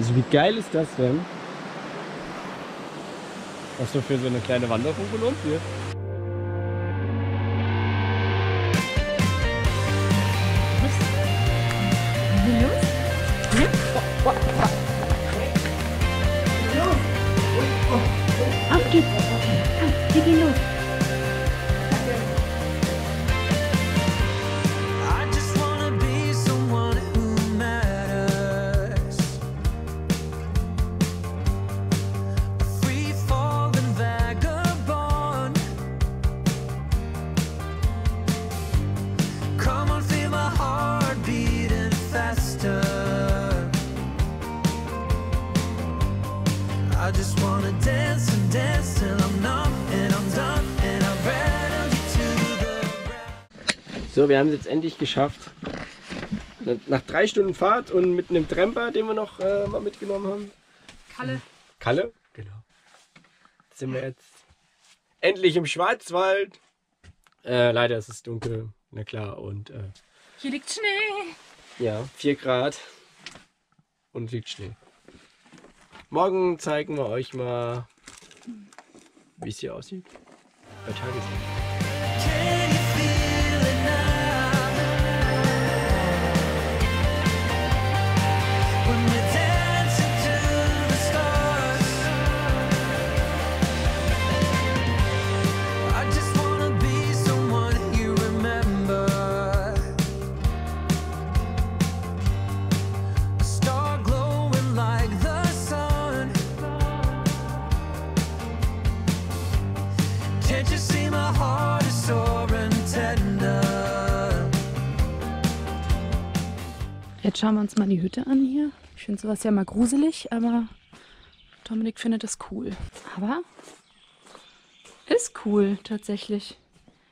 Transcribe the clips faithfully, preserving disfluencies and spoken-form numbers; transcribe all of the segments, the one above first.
Also wie geil ist das denn? Was so für so eine kleine Wanderung belohnt wird. Auf geht's! Komm, wir gehen los! I just wanna dance and dance till I'm numb and I'm done and I'm ready to the... So, wir haben es jetzt endlich geschafft. Nach drei Stunden Fahrt und mit einem Tramper, den wir noch äh, mal mitgenommen haben. Kalle. Kalle? Genau. Jetzt sind wir jetzt endlich im Schwarzwald. Äh, leider ist es dunkel, na klar. Und äh, hier liegt Schnee. Ja, vier Grad und liegt Schnee. Morgen zeigen wir euch mal, wie es hier aussieht bei Tageslicht. Jetzt schauen wir uns mal die Hütte an hier. Ich finde sowas ja mal gruselig, aber Dominik findet das cool. Aber ist cool tatsächlich.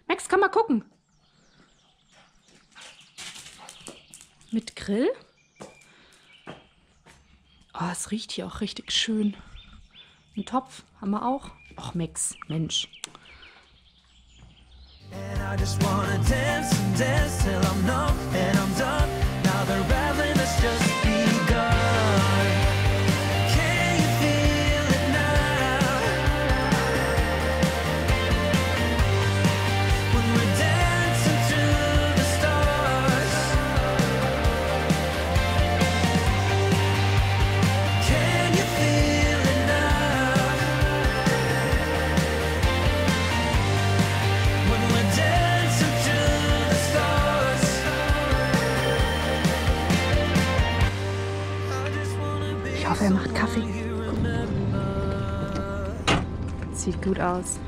Max, komm mal gucken. Mit Grill. Oh, es riecht hier auch richtig schön. Ein Topf haben wir auch. Och Max, Mensch. And I just wanna dance and dance till I'm numb and I'm done. Now the rattling has just begun. Can you feel it now? When we're dancing to the stars. Can you feel it now? When we're dancing to the stars. Ich hoffe, er macht Kaffee. Sieht gut aus.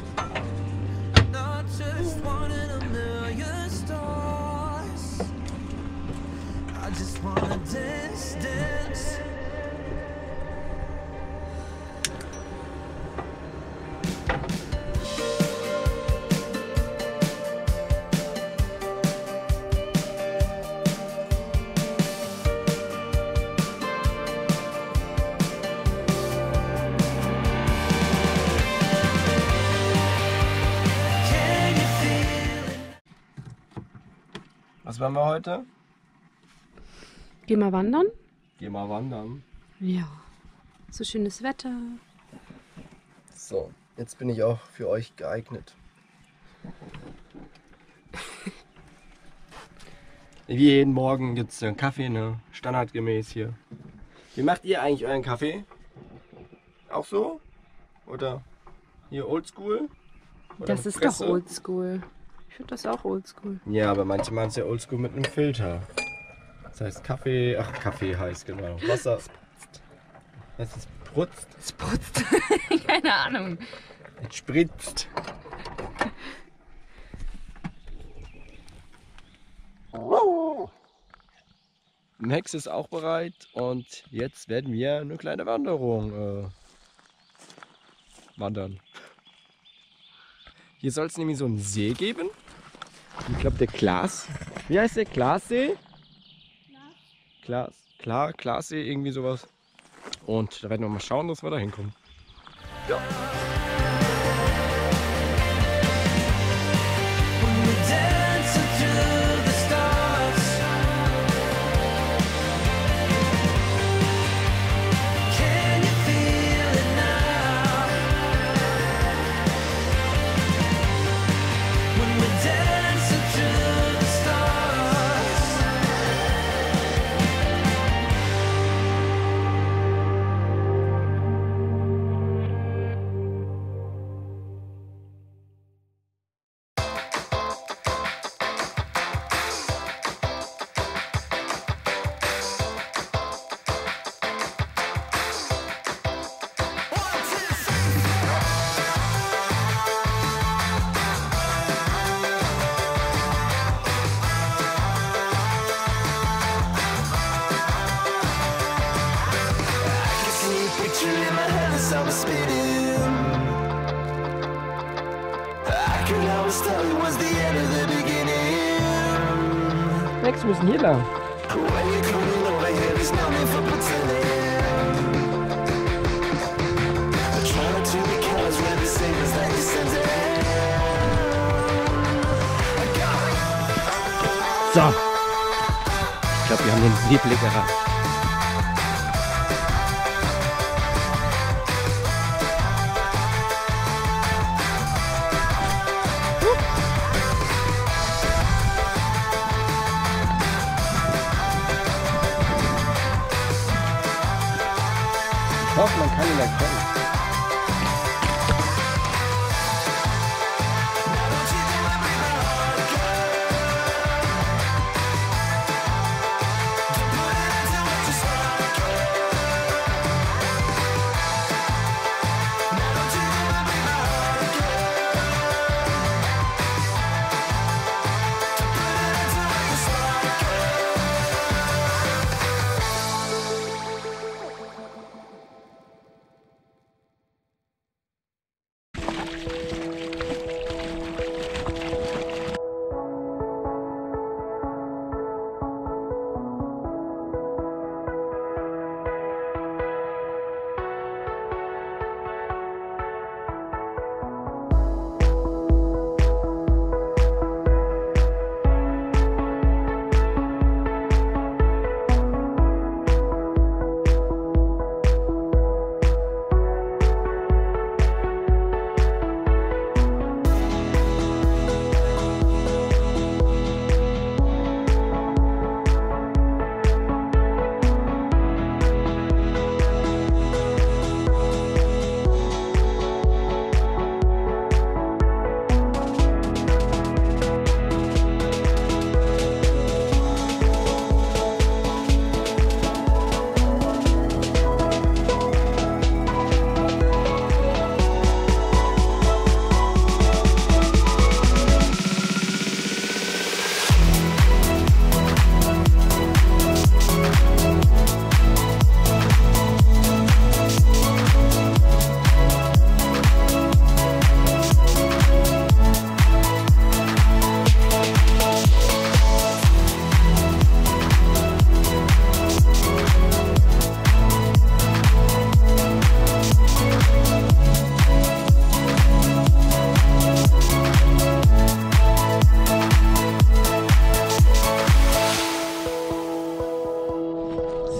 Was machen wir heute? Gehen wir wandern? Gehen wir wandern. Ja, so schönes Wetter. So, jetzt bin ich auch für euch geeignet. Wie jeden Morgen gibt es einen Kaffee, ne? Standardgemäß hier. Wie macht ihr eigentlich euren Kaffee? Auch so? Oder hier oldschool? Das ist doch oldschool. Ich finde das auch oldschool. Ja, aber manche machen es ja oldschool mit einem Filter. Das heißt Kaffee, ach Kaffee heißt genau. Wasser. Das ist sprutzt. Es sprutzt. Keine Ahnung. Es spritzt. Max ist auch bereit und jetzt werden wir eine kleine Wanderung äh, wandern. Hier soll es nämlich so einen See geben. Ich glaube der Klaas. Wie heißt der? Klaassee? Klaas. Klar, Klaassee, irgendwie sowas. Und da werden wir mal schauen, dass wir da hinkommen. Ja. dancing in my head as I was spinning. I could always tell it was the end of the beginning. Max, wir müssen hier lang. So. Ich glaube, wir haben den Liebling erreicht. Ich hoffe, man kann ihn erkennen.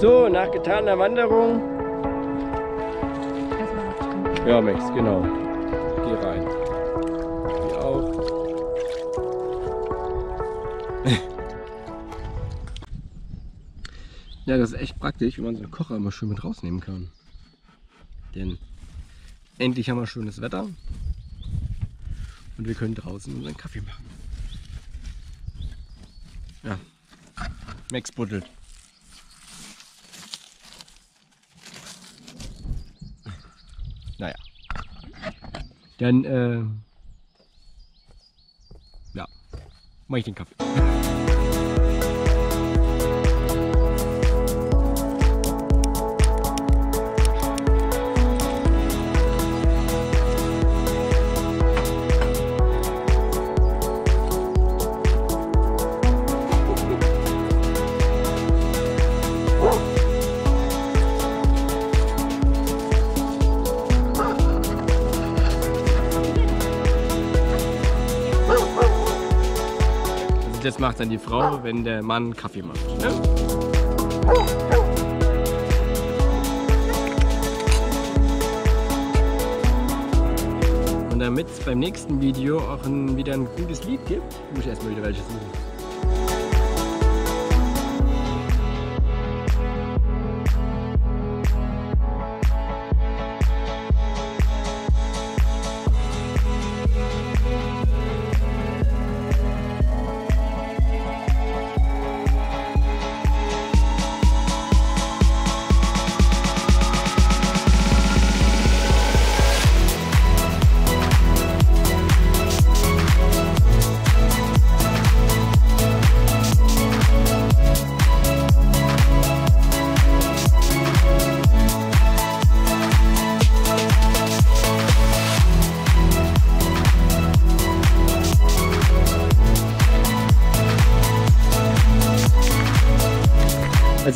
So, nach getaner Wanderung. Ja, Max, genau. Geh rein. Geh auch. Ja, das ist echt praktisch, wenn man so einen Kocher immer schön mit rausnehmen kann. Denn endlich haben wir schönes Wetter. Und wir können draußen unseren Kaffee machen. Ja, Max buddelt. Naja, dann, äh, ja, mach ich den Kaffee. Das macht dann die Frau, wenn der Mann Kaffee macht. Ne? Und damit es beim nächsten Video auch ein, wieder ein gutes Lied gibt, muss ich erstmal wieder welches suchen.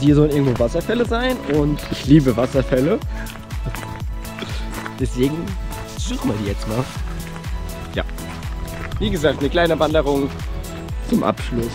hier sollen irgendwo Wasserfälle sein und ich liebe Wasserfälle. Deswegen suchen wir die jetzt mal. Ja, wie gesagt, eine kleine Wanderung zum Abschluss.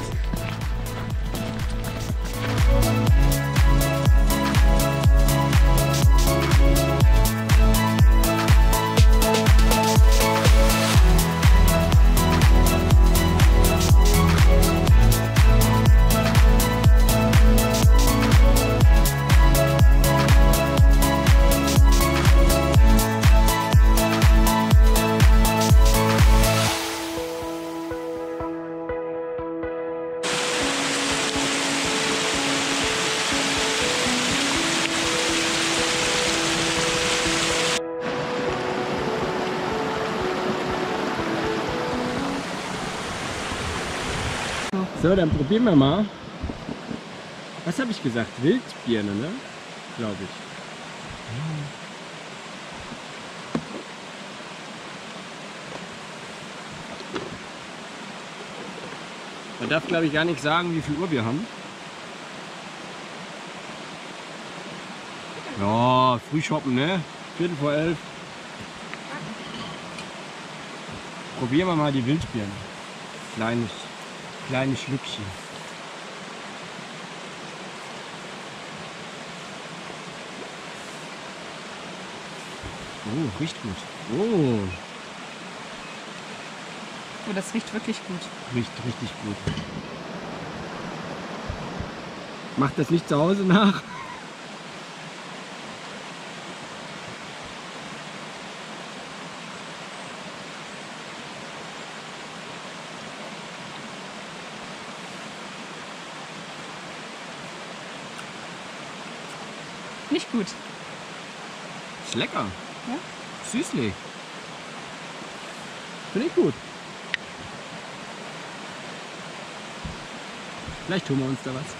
So, dann probieren wir mal. Was habe ich gesagt? Wildbirne, ne? Glaube ich. Man darf, glaube ich, gar nicht sagen, wie viel Uhr wir haben. Ja, früh shoppen, ne? Viertel vor elf. Probieren wir mal die Wildbirne. Kleines. Kleine Schlückchen. Oh, riecht gut. Oh. Oh, das riecht wirklich gut. Riecht richtig gut. Macht das nicht zu Hause nach? Nicht gut. Ist lecker. Ja? Süßlich. Finde ich gut. Vielleicht tun wir uns da was.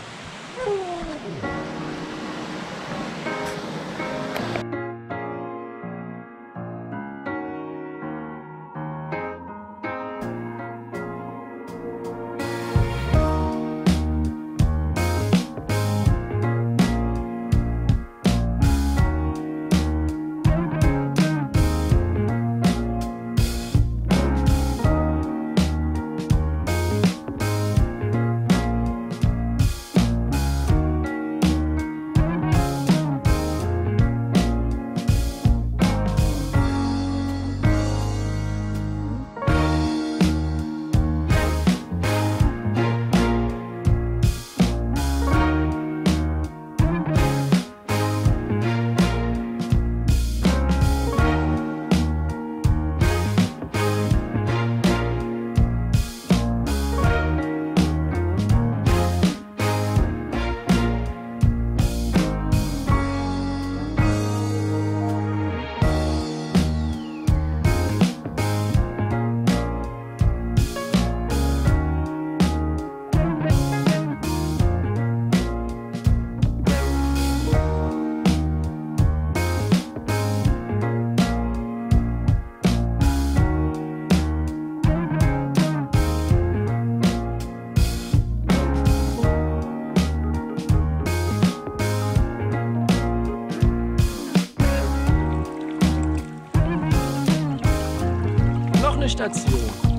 Station.